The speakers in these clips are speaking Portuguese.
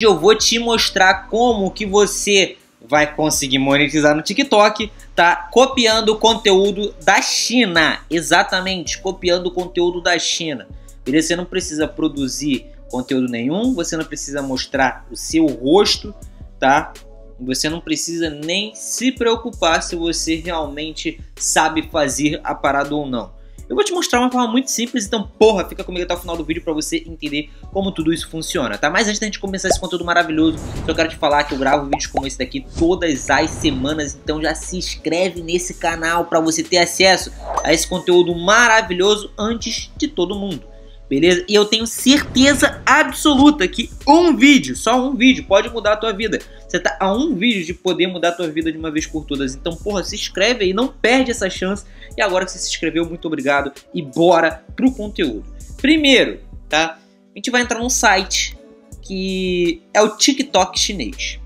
Eu vou te mostrar como que você vai conseguir monetizar no TikTok, tá? Copiando o conteúdo da China, exatamente, copiando o conteúdo da China. Beleza? Você não precisa produzir conteúdo nenhum, você não precisa mostrar o seu rosto, tá? Você não precisa nem se preocupar se você realmente sabe fazer a parada ou não. Eu vou te mostrar uma forma muito simples, então, porra, fica comigo até o final do vídeo pra você entender como tudo isso funciona, tá? Mas antes da gente começar esse conteúdo maravilhoso, só quero te falar que eu gravo vídeos como esse daqui todas as semanas, então já se inscreve nesse canal pra você ter acesso a esse conteúdo maravilhoso antes de todo mundo, beleza? E eu tenho certeza absoluta que um vídeo, só um vídeo, pode mudar a tua vida. Você tá a um vídeo de poder mudar a tua vida de uma vez por todas. Então, porra, se inscreve aí, não perde essa chance. E agora que você se inscreveu, muito obrigado e bora pro conteúdo. Primeiro, tá? A gente vai entrar num site que é o TikTok chinês.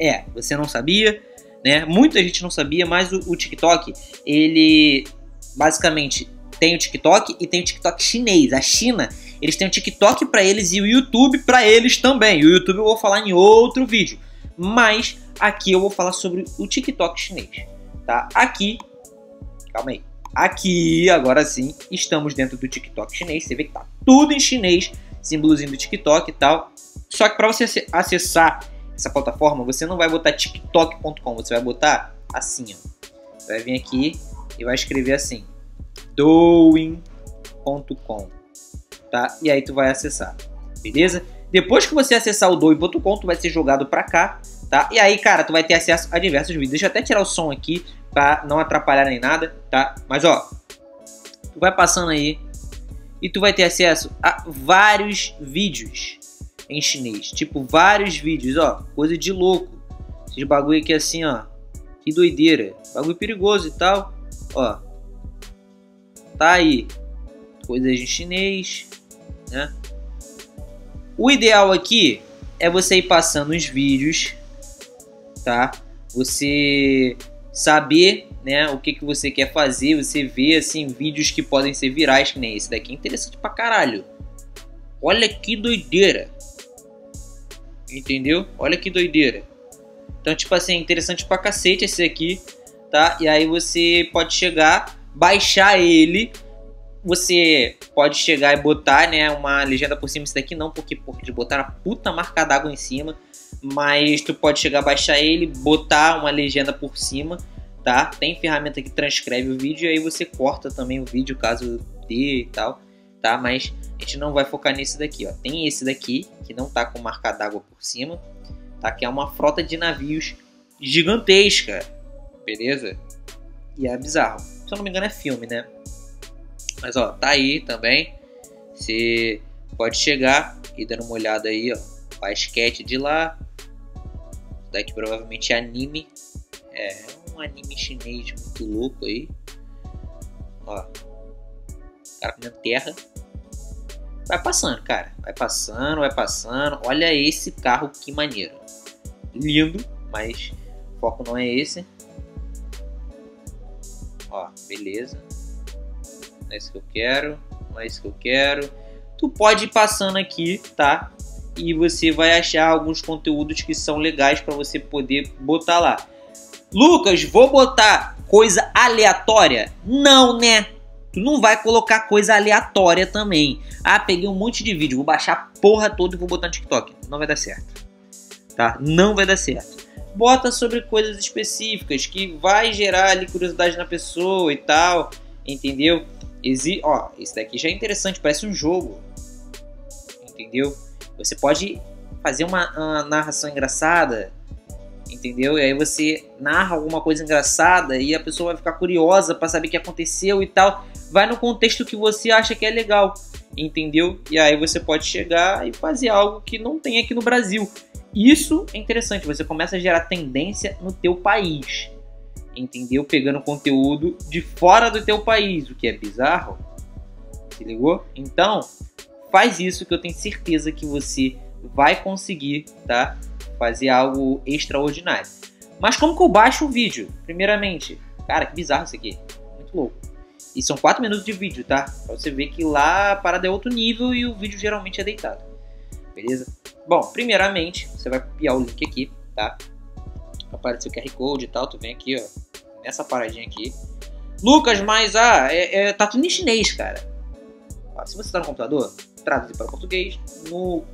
É, você não sabia, né? Muita gente não sabia, mas o TikTok, ele basicamente tem o TikTok e tem o TikTok chinês. A China, eles têm o TikTok pra eles e o YouTube pra eles também. O YouTube eu vou falar em outro vídeo. Mas aqui eu vou falar sobre o TikTok chinês, tá? Aqui, calma aí, aqui agora sim estamos dentro do TikTok chinês, você vê que tá tudo em chinês, símbolozinho do TikTok e tal. Só que para você acessar essa plataforma, você não vai botar tiktok.com, você vai botar assim, ó. Você vai vir aqui e vai escrever assim, douyin.com, tá? E aí tu vai acessar, beleza? Depois que você acessar o douyin.com, tu vai ser jogado pra cá, tá? E aí, cara, tu vai ter acesso a diversos vídeos. Deixa eu até tirar o som aqui pra não atrapalhar nem nada, tá? Mas, ó, tu vai passando aí e tu vai ter acesso a vários vídeos em chinês. Tipo, vários vídeos, ó, coisa de louco. Esses bagulho aqui assim, ó, que doideira. Bagulho perigoso e tal, ó. Tá aí, coisas em chinês, né? O ideal aqui é você ir passando os vídeos, tá? Você saber, né, o que você quer fazer, você vê, assim, vídeos que podem ser virais, que nem esse daqui. Interessante pra caralho. Olha que doideira. Entendeu? Olha que doideira. Então, tipo assim, interessante pra cacete esse aqui, tá? E aí você pode chegar, baixar ele. Você pode chegar e botar, né, uma legenda por cima. Isso daqui não, porque porra, de botar a puta marca d'água em cima. Mas tu pode chegar, baixar ele, botar uma legenda por cima, tá? Tem ferramenta que transcreve o vídeo e aí você corta também o vídeo caso dê e tal, tá? Mas a gente não vai focar nesse daqui, ó. Tem esse daqui, que não tá com marca d'água por cima, tá? Que é uma frota de navios gigantesca, beleza? E é bizarro. Se eu não me engano é filme, né? Mas, ó, tá aí também. Você pode chegar e dando uma olhada aí, ó. Basquete de lá. Isso daqui provavelmente é anime. É um anime chinês muito louco aí. Ó. O cara comendo terra. Vai passando, cara. Vai passando, vai passando. Olha esse carro, que maneiro. Lindo, mas o foco não é esse. Ó, beleza. Não é isso que eu quero, não é isso que eu quero. Tu pode ir passando aqui, tá? E você vai achar alguns conteúdos que são legais para você poder botar lá. Lucas, vou botar coisa aleatória? Não, né? Tu não vai colocar coisa aleatória também. Ah, peguei um monte de vídeo, vou baixar a porra toda e vou botar no TikTok. Não vai dar certo, tá? Não vai dar certo. Bota sobre coisas específicas que vai gerar ali curiosidade na pessoa e tal, entendeu? Ó, esse daqui já é interessante, parece um jogo, entendeu? Você pode fazer uma narração engraçada, entendeu? E aí você narra alguma coisa engraçada e a pessoa vai ficar curiosa para saber o que aconteceu e tal. Vai no contexto que você acha que é legal, entendeu? E aí você pode chegar e fazer algo que não tem aqui no Brasil. Isso é interessante, você começa a gerar tendência no teu país, entendeu? Pegando conteúdo de fora do teu país, o que é bizarro, se ligou? Então, faz isso que eu tenho certeza que você vai conseguir, tá? Fazer algo extraordinário. Mas como que eu baixo o vídeo? Primeiramente, cara, que bizarro isso aqui, muito louco. E são 4 minutos de vídeo, tá? Pra você ver que lá a parada é outro nível e o vídeo geralmente é deitado. beleza? Bom, primeiramente, você vai copiar o link aqui, tá? Aparece o QR Code e tal, tu vem aqui, ó, nessa paradinha aqui. Lucas, mas tá tudo em chinês, cara. Ó, se você tá no computador, traduzir para português, como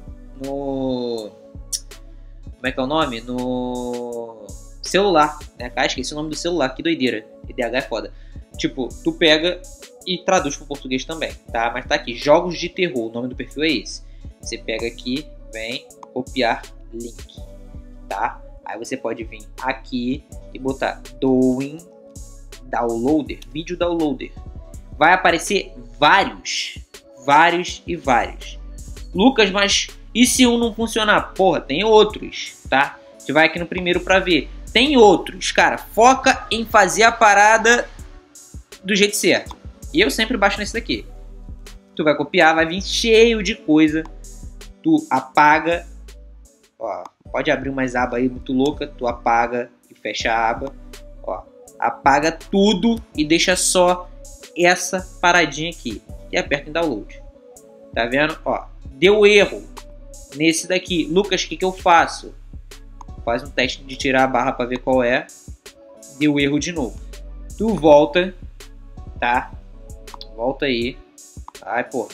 é que é o nome? No celular, né? Ah, esqueci o nome do celular, que doideira. EDH é foda. Tipo, tu pega e traduz pro português também, tá? Mas tá aqui, jogos de terror, o nome do perfil é esse. Você pega aqui, vem, copiar link, tá? Aí você pode vir aqui e botar Douyin Downloader, vídeo downloader. Vai aparecer vários. Lucas, mas e se um não funcionar? Porra, tem outros, tá? Você vai aqui no primeiro pra ver. Tem outros, cara. Foca em fazer a parada do jeito certo. E eu sempre baixo nesse daqui. Tu vai copiar, vai vir cheio de coisa. Tu apaga. Ó, pode abrir umas abas aí muito louca. Tu apaga e fecha a aba. Ó, apaga tudo e deixa só essa paradinha aqui. E aperta em download. Tá vendo? Ó, deu erro nesse daqui. Lucas, o que eu faço? Faz um teste de tirar a barra para ver qual é. Deu erro de novo. Tu volta, tá? Volta aí. Ai, pô.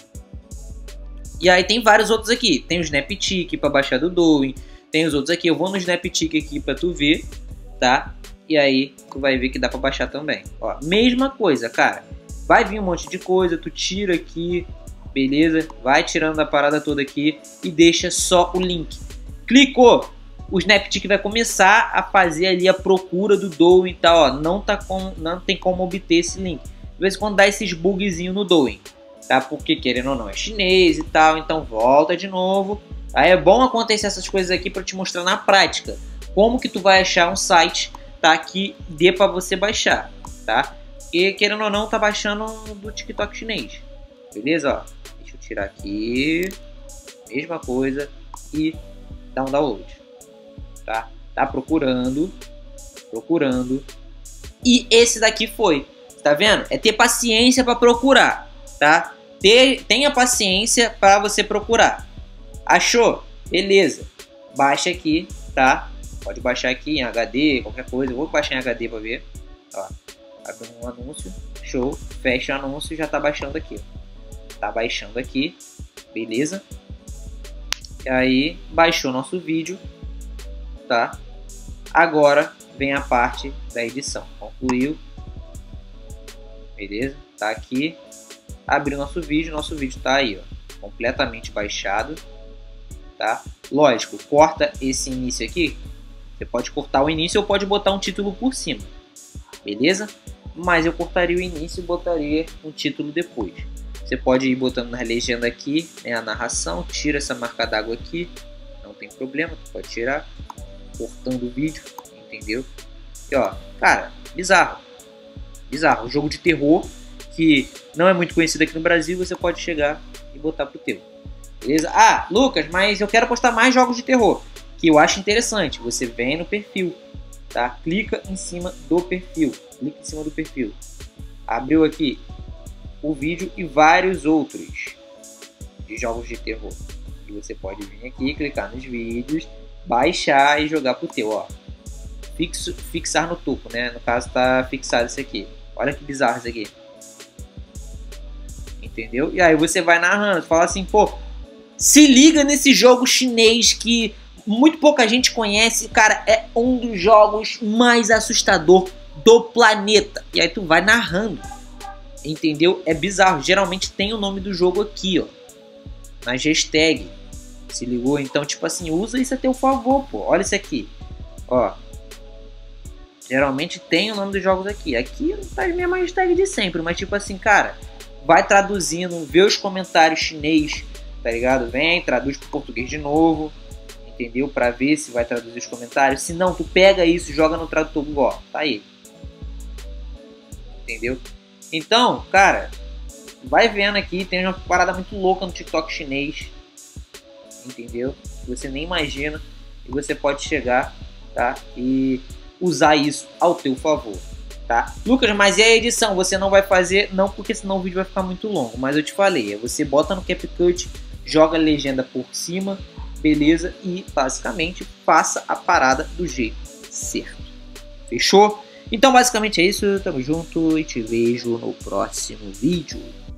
E aí tem vários outros aqui. Tem o SnapTik para baixar do Douyin. Tem os outros aqui. Eu vou no SnapTik aqui para tu ver, tá? E aí tu vai ver que dá para baixar também. Ó, mesma coisa, cara. Vai vir um monte de coisa. Tu tira aqui, beleza? Vai tirando a parada toda aqui e deixa só o link. Clicou. O SnapTik vai começar a fazer ali a procura do Douyin e tal, ó. Não tem como obter esse link. De vez em quando dá esses bugzinhos no Douyin, tá? Porque querendo ou não, é chinês e tal, então volta de novo. Aí é bom acontecer essas coisas aqui para te mostrar na prática como que tu vai achar um site, tá? Que dê para você baixar, tá? E querendo ou não, tá baixando do TikTok chinês, beleza? Ó, deixa eu tirar aqui, mesma coisa e dá um download. Tá procurando. E esse daqui foi. Tá vendo? É ter paciência para procurar, tá? Tenha paciência para você procurar. Achou? Beleza. Baixa aqui, tá? Pode baixar aqui em HD, qualquer coisa. Eu vou baixar em HD para ver. Ó, abre um anúncio. Show. Fecha o anúncio e já tá baixando aqui. Tá baixando aqui. Beleza? E aí, baixou nosso vídeo. Tá? Agora vem a parte da edição. Concluiu. Beleza? Tá aqui. Abriu nosso vídeo. Nosso vídeo tá aí, ó. Completamente baixado. Tá? Lógico, corta esse início aqui. Você pode cortar o início ou pode botar um título por cima. Beleza? Mas eu cortaria o início e botaria um título depois. Você pode ir botando na legenda aqui, né, a narração. Tira essa marca d'água aqui. Não tem problema. Você pode tirar. Cortando o vídeo, entendeu? E ó, cara, bizarro, jogo de terror que não é muito conhecido aqui no Brasil, você pode chegar e botar pro teu, beleza? Ah, Lucas, mas eu quero postar mais jogos de terror, que eu acho interessante. Você vem no perfil, tá? Clica em cima do perfil, abriu aqui o vídeo e vários outros de jogos de terror, e você pode vir aqui, clicar nos vídeos, baixar e jogar pro teu, ó. Fixar no topo, né? No caso tá fixado isso aqui. Olha que bizarro isso aqui. Entendeu? E aí você vai narrando, fala assim, pô, se liga nesse jogo chinês que muito pouca gente conhece, cara, é um dos jogos mais assustador do planeta. E aí tu vai narrando. Entendeu? É bizarro. Geralmente tem o nome do jogo aqui, ó. Nas hashtag. Se ligou? Então, tipo assim, usa isso a teu favor, pô. Olha isso aqui. Ó. Geralmente tem o nome dos jogos aqui. Aqui não tá a mesma hashtag de sempre. Mas, tipo assim, cara, vai traduzindo. Vê os comentários chinês, tá ligado? Vem, traduz pro português de novo. Entendeu? Pra ver se vai traduzir os comentários. Se não, tu pega isso, joga no tradutor Google. Ó, tá aí. Entendeu? Então, cara, vai vendo aqui. Tem uma parada muito louca no TikTok chinês. Entendeu? Você nem imagina, e você pode chegar, tá? E usar isso ao teu favor, tá? Lucas, mas e a edição? Você não vai fazer? Não, porque senão o vídeo vai ficar muito longo, mas eu te falei, você bota no CapCut, joga a legenda por cima, beleza? E basicamente faça a parada do jeito certo. Fechou? Então basicamente é isso, tamo junto e te vejo no próximo vídeo.